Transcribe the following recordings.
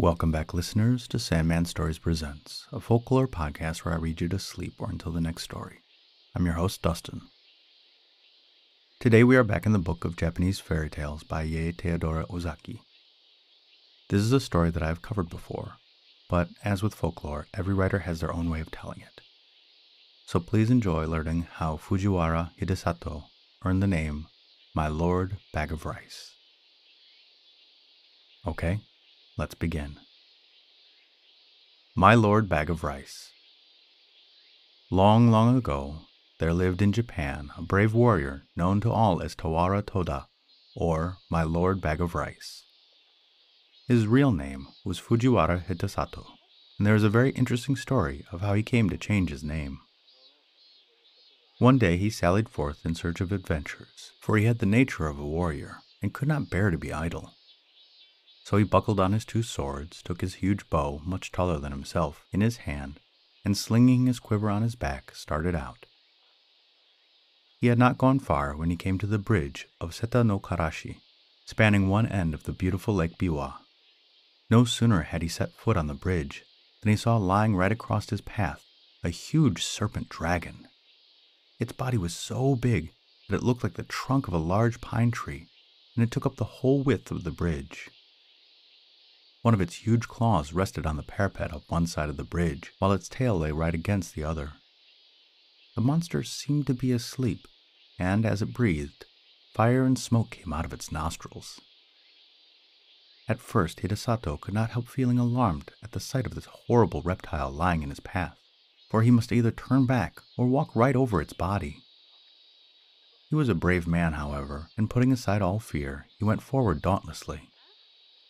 Welcome back, listeners, to Sandman Stories Presents, a folklore podcast where I read you to sleep or until the next story. I'm your host, Dustin. Today we are back in the book of Japanese fairy tales by Yei Theodora Ozaki. This is a story that I have covered before, but as with folklore, every writer has their own way of telling it. So please enjoy learning how Fujiwara Hidesato earned the name My Lord Bag of Rice. Okay? Let's begin. My Lord Bag of Rice. Long, long ago, there lived in Japan a brave warrior known to all as Tawara Toda, or My Lord Bag of Rice. His real name was Fujiwara Hidesato, and there is a very interesting story of how he came to change his name. One day he sallied forth in search of adventures, for he had the nature of a warrior and could not bear to be idle. So he buckled on his two swords, took his huge bow, much taller than himself, in his hand, and slinging his quiver on his back, started out. He had not gone far when he came to the bridge of Seta no Karashi, spanning one end of the beautiful Lake Biwa. No sooner had he set foot on the bridge than he saw lying right across his path a huge serpent dragon. Its body was so big that it looked like the trunk of a large pine tree, and it took up the whole width of the bridge. One of its huge claws rested on the parapet of one side of the bridge, while its tail lay right against the other. The monster seemed to be asleep, and as it breathed, fire and smoke came out of its nostrils. At first, Hidesato could not help feeling alarmed at the sight of this horrible reptile lying in his path, for he must either turn back or walk right over its body. He was a brave man, however, and putting aside all fear, he went forward dauntlessly.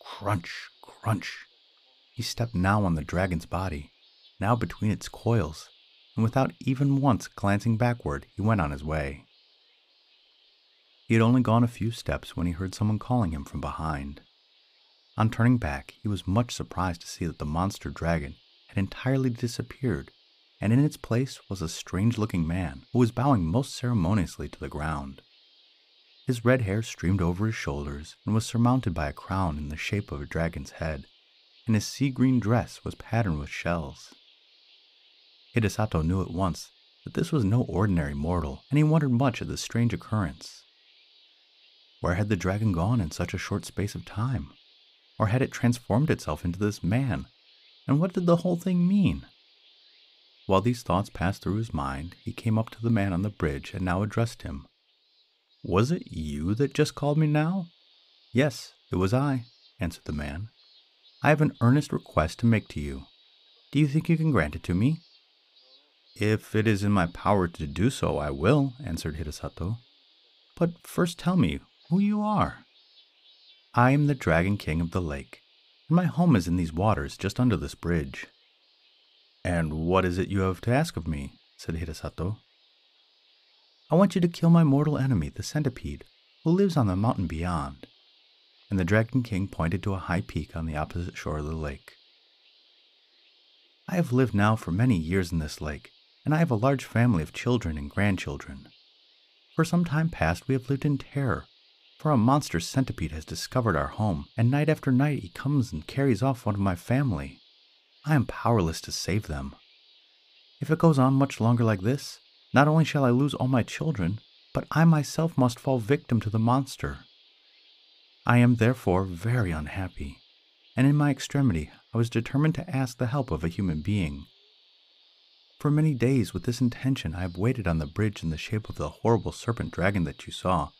Crunch! Crunch! He stepped now on the dragon's body, now between its coils, and without even once glancing backward, he went on his way. He had only gone a few steps when he heard someone calling him from behind. On turning back, he was much surprised to see that the monster dragon had entirely disappeared, and in its place was a strange-looking man who was bowing most ceremoniously to the ground. His red hair streamed over his shoulders and was surmounted by a crown in the shape of a dragon's head, and his sea-green dress was patterned with shells. Hidesato knew at once that this was no ordinary mortal, and he wondered much at this strange occurrence. Where had the dragon gone in such a short space of time? Or had it transformed itself into this man? And what did the whole thing mean? While these thoughts passed through his mind, he came up to the man on the bridge and now addressed him. "Was it you that just called me now?" "Yes, it was I," answered the man. "I have an earnest request to make to you. Do you think you can grant it to me?" "If it is in my power to do so, I will," answered Hidesato. "But first tell me who you are." "I am the Dragon King of the Lake, and my home is in these waters just under this bridge." "And what is it you have to ask of me?" said Hidesato. "I want you to kill my mortal enemy, the centipede, who lives on the mountain beyond." And the Dragon King pointed to a high peak on the opposite shore of the lake. "I have lived now for many years in this lake, and I have a large family of children and grandchildren. For some time past we have lived in terror, for a monster centipede has discovered our home, and night after night he comes and carries off one of my family. I am powerless to save them. If it goes on much longer like this, not only shall I lose all my children, but I myself must fall victim to the monster. I am therefore very unhappy, and in my extremity I was determined to ask the help of a human being. For many days with this intention I have waited on the bridge in the shape of the horrible serpent dragon that you saw,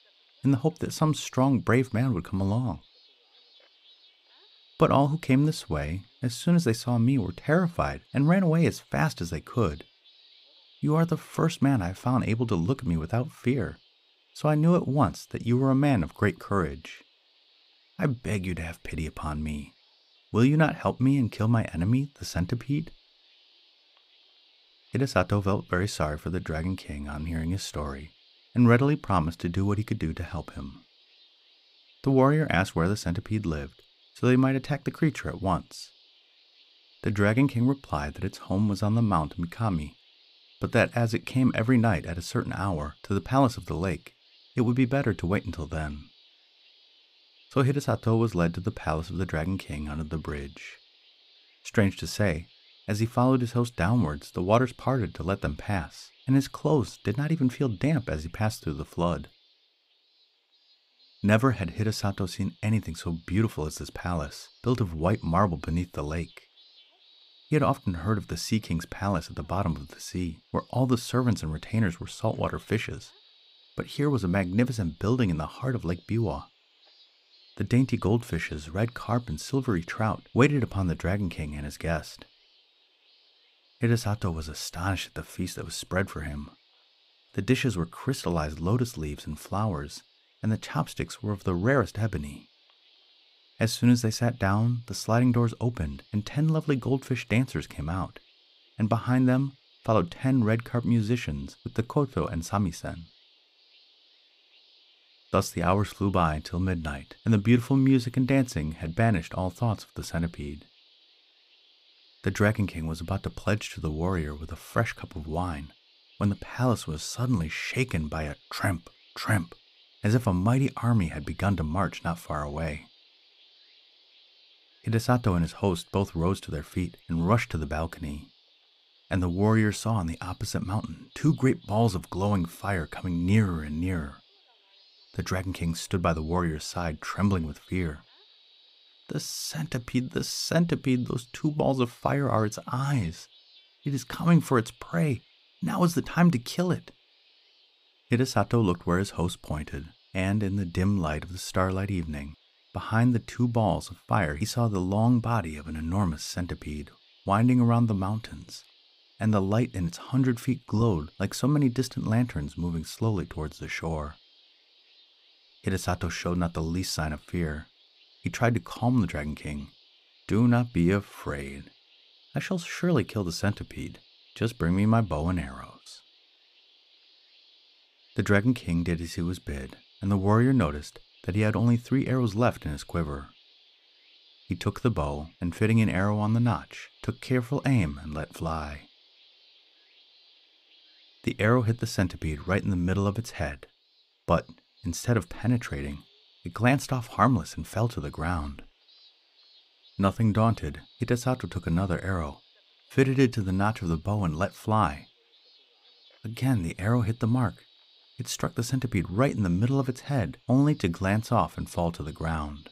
in the hope that some strong, brave man would come along. But all who came this way, as soon as they saw me, were terrified and ran away as fast as they could. You are the first man I have found able to look at me without fear, so I knew at once that you were a man of great courage. I beg you to have pity upon me. Will you not help me and kill my enemy, the centipede?" Hidesato felt very sorry for the Dragon King on hearing his story, and readily promised to do what he could do to help him. The warrior asked where the centipede lived, so they might attack the creature at once. The Dragon King replied that its home was on the Mount Mikami, but that as it came every night at a certain hour to the palace of the lake, it would be better to wait until then. So Hidesato was led to the palace of the Dragon King under the bridge. Strange to say, as he followed his host downwards, the waters parted to let them pass, and his clothes did not even feel damp as he passed through the flood. Never had Hidesato seen anything so beautiful as this palace, built of white marble beneath the lake. He had often heard of the Sea King's palace at the bottom of the sea, where all the servants and retainers were saltwater fishes, but here was a magnificent building in the heart of Lake Biwa. The dainty goldfishes, red carp, and silvery trout waited upon the Dragon King and his guest. Hidesato was astonished at the feast that was spread for him. The dishes were crystallized lotus leaves and flowers, and the chopsticks were of the rarest ebony. As soon as they sat down, the sliding doors opened, and 10 lovely goldfish dancers came out, and behind them followed 10 red carp musicians with the koto and samisen. Thus the hours flew by till midnight, and the beautiful music and dancing had banished all thoughts of the centipede. The Dragon King was about to pledge to the warrior with a fresh cup of wine, when the palace was suddenly shaken by a tramp, tramp, as if a mighty army had begun to march not far away. Hidesato and his host both rose to their feet and rushed to the balcony, and the warrior saw on the opposite mountain 2 great balls of glowing fire coming nearer and nearer. The Dragon King stood by the warrior's side, trembling with fear. The centipede, those 2 balls of fire are its eyes. It is coming for its prey. Now is the time to kill it. Hidesato looked where his host pointed, and in the dim light of the starlight evening, behind the 2 balls of fire he saw the long body of an enormous centipede winding around the mountains, and the light in its 100 feet glowed like so many distant lanterns moving slowly towards the shore. Hidesato showed not the least sign of fear. He tried to calm the Dragon King. "Do not be afraid. I shall surely kill the centipede. Just bring me my bow and arrows." The Dragon King did as he was bid, and the warrior noticed that he had only 3 arrows left in his quiver. He took the bow, and fitting an arrow on the notch, took careful aim and let fly. The arrow hit the centipede right in the middle of its head, but instead of penetrating, it glanced off harmless and fell to the ground. Nothing daunted, Hidesato took another arrow, fitted it to the notch of the bow, and let fly. Again the arrow hit the mark. It struck the centipede right in the middle of its head, only to glance off and fall to the ground.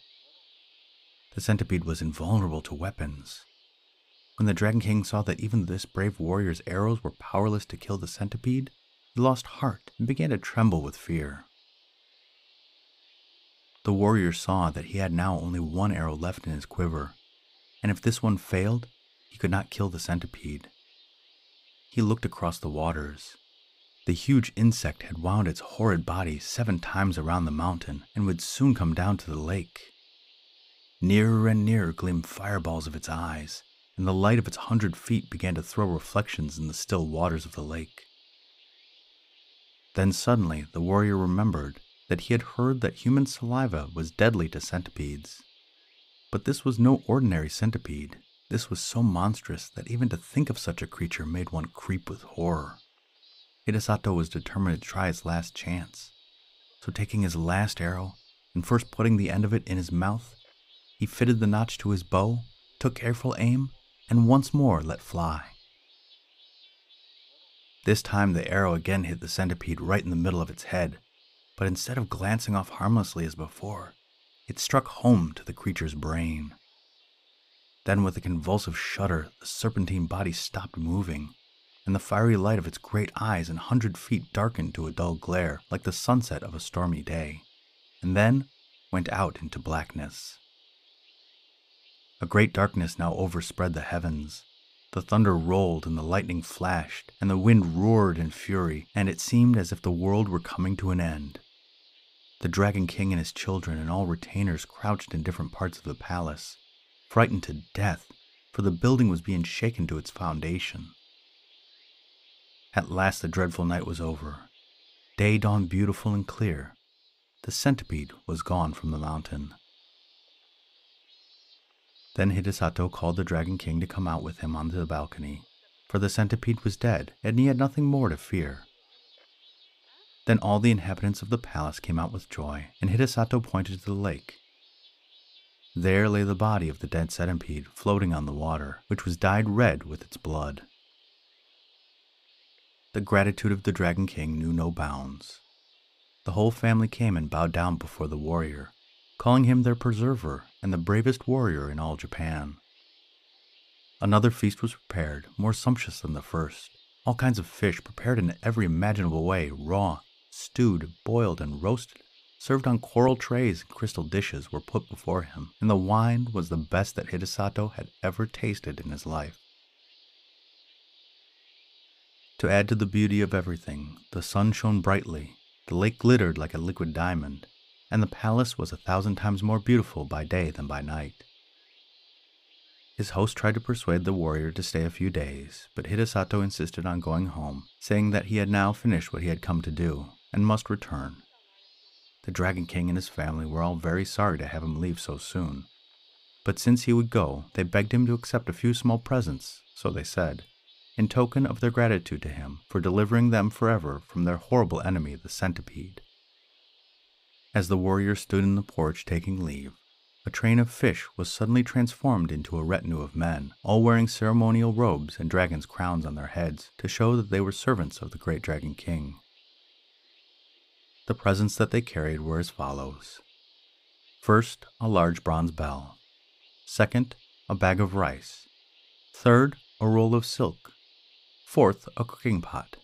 The centipede was invulnerable to weapons. When the Dragon King saw that even this brave warrior's arrows were powerless to kill the centipede, he lost heart and began to tremble with fear. The warrior saw that he had now only 1 arrow left in his quiver, and if this one failed, he could not kill the centipede. He looked across the waters. The huge insect had wound its horrid body 7 times around the mountain and would soon come down to the lake. Nearer and nearer gleamed fireballs of its eyes, and the light of its 100 feet began to throw reflections in the still waters of the lake. Then suddenly the warrior remembered that he had heard that human saliva was deadly to centipedes. But this was no ordinary centipede. This was so monstrous that even to think of such a creature made one creep with horror. Hidesato was determined to try his last chance. So taking his last arrow, and first putting the end of it in his mouth, he fitted the notch to his bow, took careful aim, and once more let fly. This time the arrow again hit the centipede right in the middle of its head, but instead of glancing off harmlessly as before, it struck home to the creature's brain. Then with a convulsive shudder, the serpentine body stopped moving, and the fiery light of its great eyes and 100 feet darkened to a dull glare like the sunset of a stormy day, and then went out into blackness. A great darkness now overspread the heavens. The thunder rolled and the lightning flashed, and the wind roared in fury, and it seemed as if the world were coming to an end. The Dragon King and his children and all retainers crouched in different parts of the palace, frightened to death, for the building was being shaken to its foundation. At last the dreadful night was over. Day dawned beautiful and clear. The centipede was gone from the mountain. Then Hidesato called the Dragon King to come out with him onto the balcony, for the centipede was dead and he had nothing more to fear. Then all the inhabitants of the palace came out with joy, and Hidesato pointed to the lake, There lay the body of the dead centipede floating on the water, which was dyed red with its blood. The gratitude of the Dragon King knew no bounds. The whole family came and bowed down before the warrior, calling him their preserver and the bravest warrior in all Japan. Another feast was prepared, more sumptuous than the first. All kinds of fish prepared in every imaginable way, raw, stewed, boiled, and roasted, served on coral trays and crystal dishes, were put before him, and the wine was the best that Hidesato had ever tasted in his life. To add to the beauty of everything, the sun shone brightly, the lake glittered like a liquid diamond, and the palace was 1,000 times more beautiful by day than by night. His host tried to persuade the warrior to stay a few days, but Hidesato insisted on going home, saying that he had now finished what he had come to do, and must return. The Dragon King and his family were all very sorry to have him leave so soon, but since he would go, they begged him to accept a few small presents, so they said, in token of their gratitude to him for delivering them forever from their horrible enemy, the centipede. As the warrior stood in the porch taking leave, a train of fish was suddenly transformed into a retinue of men, all wearing ceremonial robes and dragon's crowns on their heads to show that they were servants of the great Dragon King. The presents that they carried were as follows. First, a large bronze bell. Second, a bag of rice. Third, a roll of silk. Fourth, a cooking pot.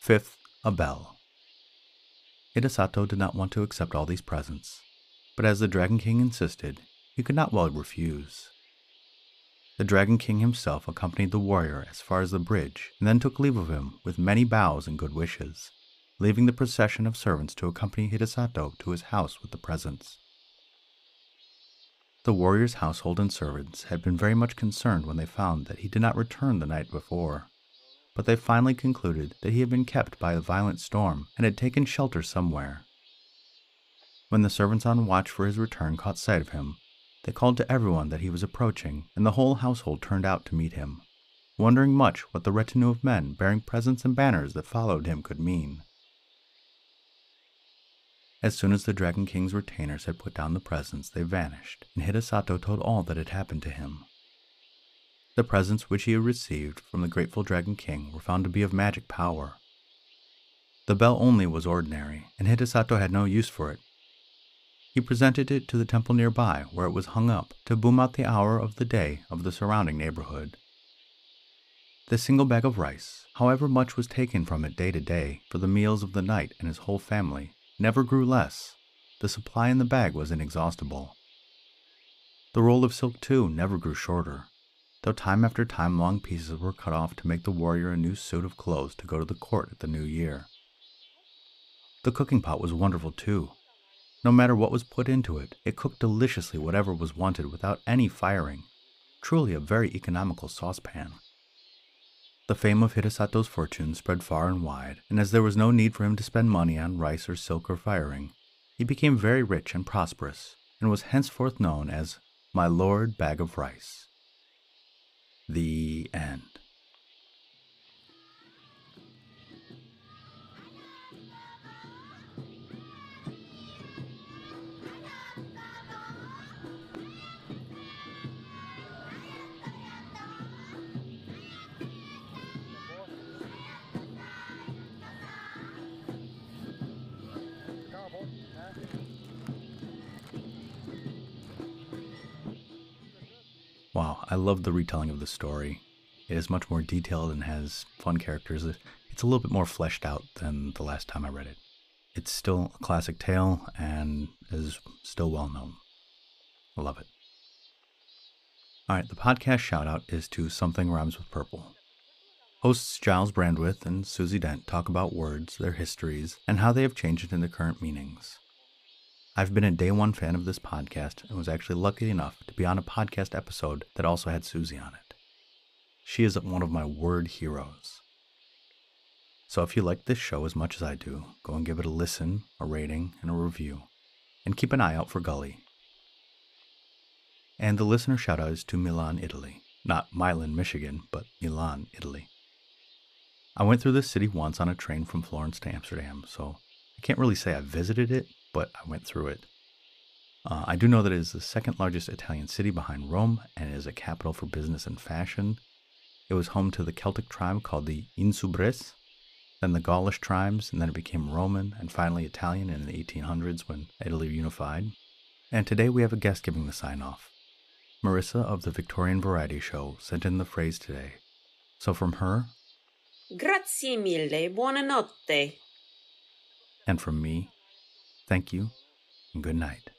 Fifth, a bell. Hidesato did not want to accept all these presents, but as the Dragon King insisted, he could not well refuse. The Dragon King himself accompanied the warrior as far as the bridge, and then took leave of him with many bows and good wishes, leaving the procession of servants to accompany Hidesato to his house with the presents. The warrior's household and servants had been very much concerned when they found that he did not return the night before, but they finally concluded that he had been kept by a violent storm and had taken shelter somewhere. When the servants on watch for his return caught sight of him, they called to everyone that he was approaching, and the whole household turned out to meet him, wondering much what the retinue of men bearing presents and banners that followed him could mean. As soon as the Dragon King's retainers had put down the presents, they vanished, and Hidesato told all that had happened to him. The presents which he had received from the grateful Dragon King were found to be of magic power. The bell only was ordinary, and Hidesato had no use for it. He presented it to the temple nearby, where it was hung up, to boom out the hour of the day of the surrounding neighborhood. The single bag of rice, however much was taken from it day to day for the meals of the knight and his whole family, never grew less. The supply in the bag was inexhaustible. The roll of silk, too, never grew shorter, though time after time long pieces were cut off to make the warrior a new suit of clothes to go to the court at the new year. The cooking pot was wonderful, too. No matter what was put into it, it cooked deliciously whatever was wanted without any firing. Truly a very economical saucepan. The fame of Hidesato's fortune spread far and wide, and as there was no need for him to spend money on rice or silk or firing, he became very rich and prosperous, and was henceforth known as My Lord Bag of Rice. The end. Wow, I love the retelling of the story. It is much more detailed and has fun characters. It's a little bit more fleshed out than the last time I read it. It's still a classic tale and is still well known. I love it. Alright, the podcast shout-out is to Something Rhymes with Purple. Hosts Giles Brandreth and Susie Dent talk about words, their histories, and how they have changed into current meanings. I've been a day-one fan of this podcast and was actually lucky enough to be on a podcast episode that also had Susie on it. She is one of my word heroes. So if you like this show as much as I do, go and give it a listen, a rating, and a review. And keep an eye out for Gully. And the listener shout-out is to Milan, Italy. Not Milan, Michigan, but Milan, Italy. I went through this city once on a train from Florence to Amsterdam, so I can't really say I visited it, but I went through it. I do know that it is the second largest Italian city behind Rome and is a capital for business and fashion. It was home to the Celtic tribe called the Insubres, then the Gaulish tribes, and then it became Roman and finally Italian in the 1800s when Italy unified. And today we have a guest giving the sign-off. Marissa of the Victorian Variety Show sent in the phrase today. So from her... Grazie mille, buonanotte. And from me, thank you and good night.